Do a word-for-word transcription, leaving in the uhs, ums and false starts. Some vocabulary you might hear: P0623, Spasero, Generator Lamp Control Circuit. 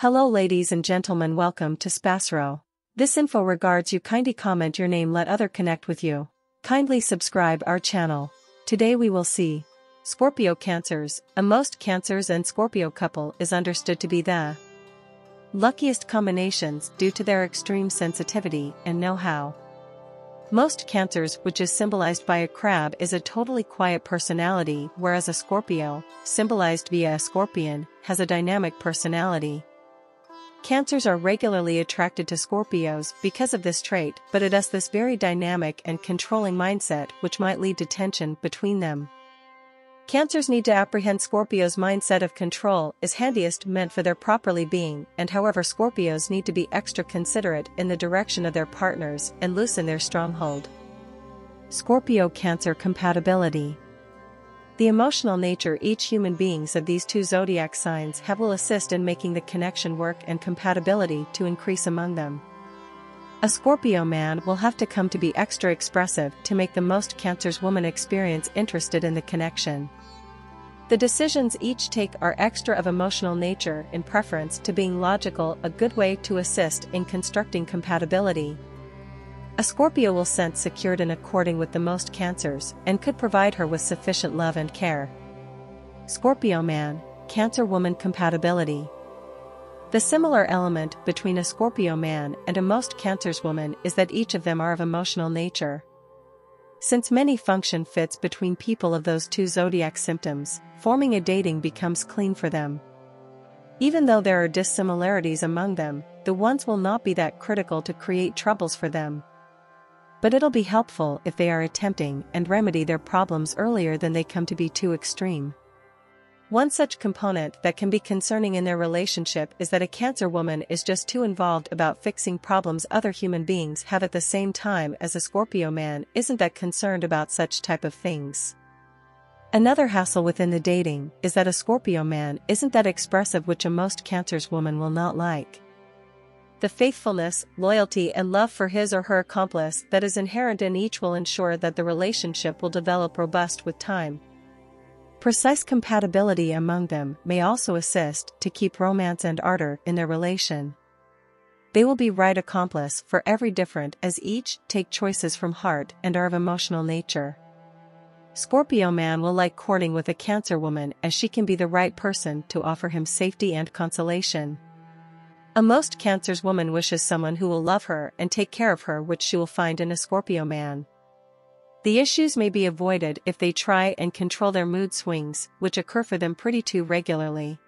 Hello ladies and gentlemen, welcome to Spasero. This info regards you. Kindly comment your name, let other connect with you. Kindly subscribe our channel. Today we will see Scorpio Cancers. A most Cancers and Scorpio couple is understood to be the luckiest combinations due to their extreme sensitivity and know-how. Most Cancers, which is symbolized by a crab, is a totally quiet personality, whereas a Scorpio, symbolized via a scorpion, has a dynamic personality. Cancers are regularly attracted to Scorpios because of this trait, but it has this very dynamic and controlling mindset which might lead to tension between them. Cancers need to apprehend Scorpio's mindset of control is handiest meant for their properly being, and however Scorpios need to be extra considerate in the direction of their partners and loosen their stronghold. Scorpio-Cancer compatibility. The emotional nature each human beings of these two zodiac signs have will assist in making the connection work and compatibility to increase among them. A Scorpio man will have to come to be extra expressive to make the most Cancer's woman experience interested in the connection. The decisions each take are extra of emotional nature in preference to being logical, a good way to assist in constructing compatibility. A Scorpio will sense secured in according with the most Cancers and could provide her with sufficient love and care. Scorpio man, Cancer woman compatibility. The similar element between a Scorpio man and a most Cancers woman is that each of them are of emotional nature. Since many function fits between people of those two zodiac symptoms, forming a dating becomes clean for them. Even though there are dissimilarities among them, the ones will not be that critical to create troubles for them. But it'll be helpful if they are attempting and remedy their problems earlier than they come to be too extreme. One such component that can be concerning in their relationship is that a Cancer woman is just too involved about fixing problems other human beings have at the same time as a Scorpio man isn't that concerned about such type of things. Another hassle within the dating is that a Scorpio man isn't that expressive, which a most Cancer's woman will not like. The faithfulness, loyalty and love for his or her accomplice that is inherent in each will ensure that the relationship will develop robust with time. Precise compatibility among them may also assist to keep romance and ardor in their relation. They will be right accomplice for every different as each take choices from heart and are of emotional nature. Scorpio man will like courting with a Cancer woman as she can be the right person to offer him safety and consolation. A most Cancer's woman wishes someone who will love her and take care of her, which she will find in a Scorpio man. The issues may be avoided if they try and control their mood swings, which occur for them pretty too regularly.